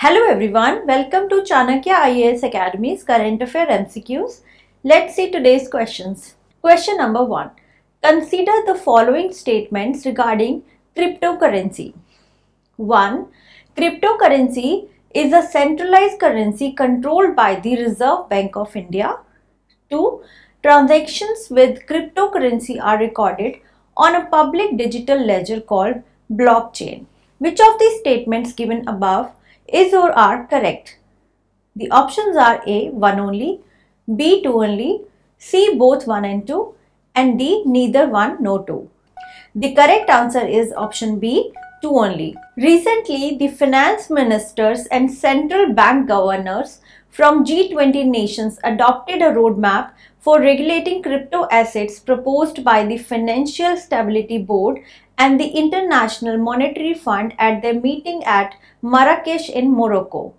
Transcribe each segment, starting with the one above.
Hello everyone, welcome to Chanakya IAS Academy's Current Affair MCQs. Let's see today's questions. Question number 1. Consider the following statements regarding cryptocurrency. 1. Cryptocurrency is a centralized currency controlled by the Reserve Bank of India. 2. Transactions with cryptocurrency are recorded on a public digital ledger called blockchain. Which of these statements given above is or are correct? The options are A. 1 only, B. 2 only, C. both 1 and 2, and D. neither 1 nor 2. The correct answer is option B. 2 only. Recently, the finance ministers and central bank governors from G20 nations adopted a roadmap for regulating crypto assets proposed by the Financial Stability Board and the International Monetary Fund at their meeting at Marrakesh in Morocco.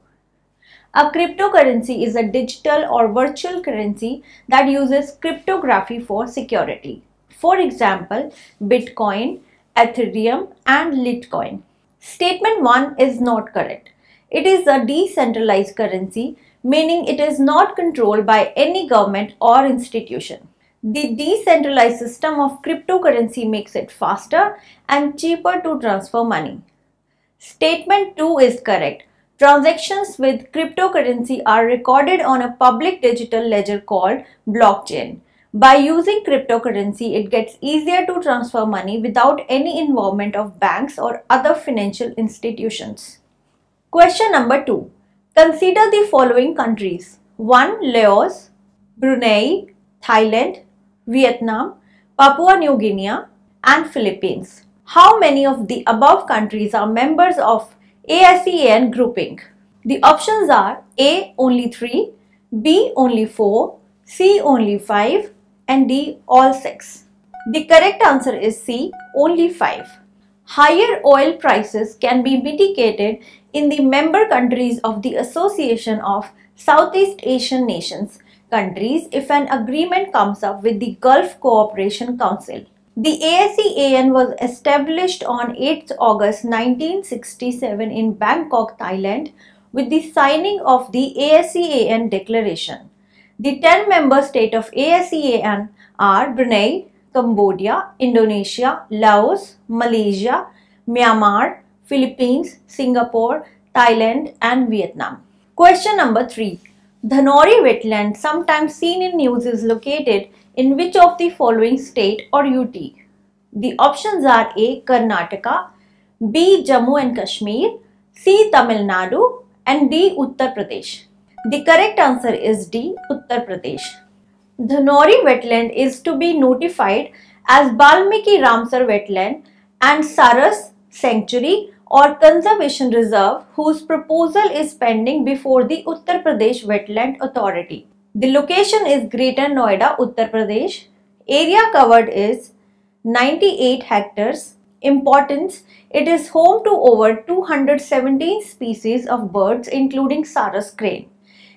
A cryptocurrency is a digital or virtual currency that uses cryptography for security. For example, Bitcoin, Ethereum and Litecoin. Statement 1 is not correct. It is a decentralized currency, meaning it is not controlled by any government or institution. The decentralized system of cryptocurrency makes it faster and cheaper to transfer money. Statement 2 is correct. Transactions with cryptocurrency are recorded on a public digital ledger called blockchain. By using cryptocurrency, it gets easier to transfer money without any involvement of banks or other financial institutions. Question number 2. Consider the following countries. 1. Laos, Brunei, Thailand, Vietnam, Papua New Guinea and Philippines. How many of the above countries are members of ASEAN grouping? The options are A. only 3, B. only 4, C. only 5 and D. all 6. The correct answer is C. only 5. Higher oil prices can be mitigated in the member countries of the Association of Southeast Asian Nations countries if an agreement comes up with the Gulf Cooperation Council. The ASEAN was established on 8th August 1967 in Bangkok, Thailand with the signing of the ASEAN Declaration. The 10 member states of ASEAN are Brunei, Cambodia, Indonesia, Laos, Malaysia, Myanmar, Philippines, Singapore, Thailand and Vietnam. Question number 3. Dhanauri Wetland, sometimes seen in news, is located in which of the following state or UT? The options are A. Karnataka, B. Jammu and Kashmir, C. Tamil Nadu and D. Uttar Pradesh. The correct answer is D. Uttar Pradesh. Dhanauri Wetland is to be notified as Balmiki Ramsar Wetland and Sarus Sanctuary or Conservation Reserve, whose proposal is pending before the Uttar Pradesh Wetland Authority. The location is Greater Noida, Uttar Pradesh. Area covered is 98 hectares. Importance: it is home to over 217 species of birds, including Sarus Crane.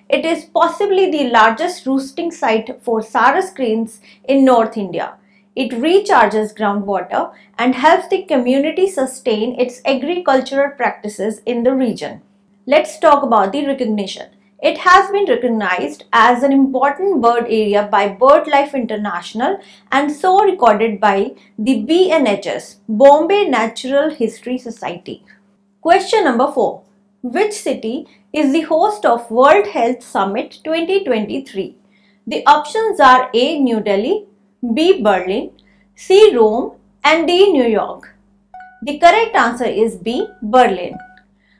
It is possibly the largest roosting site for Sarus cranes in North India. It recharges groundwater and helps the community sustain its agricultural practices in the region. Let's talk about the recognition. It has been recognized as an important bird area by BirdLife International and so recorded by the BNHS, Bombay Natural History Society. Question number 4. Which city is the host of World Health Summit 2023? The options are A. New Delhi, B. Berlin, C. Rome and D. New York. The correct answer is B. Berlin.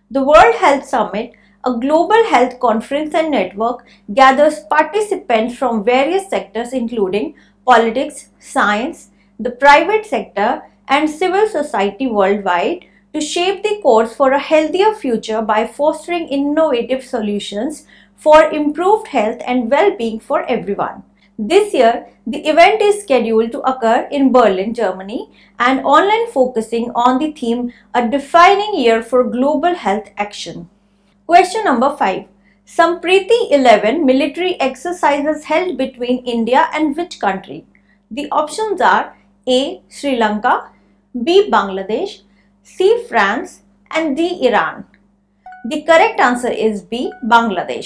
The World Health Summit, a global health conference and network, gathers participants from various sectors including politics, science, the private sector and civil society worldwide to shape the course for a healthier future by fostering innovative solutions for improved health and well-being for everyone. This year, the event is scheduled to occur in Berlin, Germany, and online, focusing on the theme, a defining year for global health action. Question number 5. Sampriti 11 military exercises held between India and which country? The options are A. Sri Lanka, B. Bangladesh, C. France, and D. Iran. The correct answer is B, Bangladesh.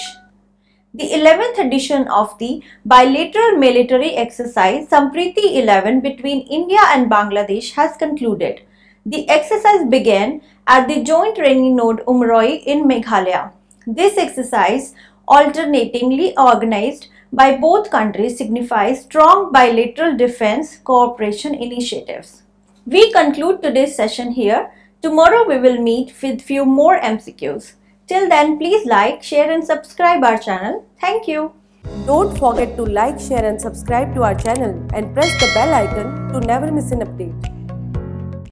The 11th edition of the bilateral military exercise Sampriti 11 between India and Bangladesh has concluded. The exercise began at the Joint Training Node Umroi in Meghalaya. This exercise, alternatingly organized by both countries, signifies strong bilateral defense cooperation initiatives. We conclude today's session here. Tomorrow we will meet with few more MCQs. Till then, please like, share and subscribe our channel. Thank you. Don't forget to like, share and subscribe to our channel and press the bell icon to never miss an update.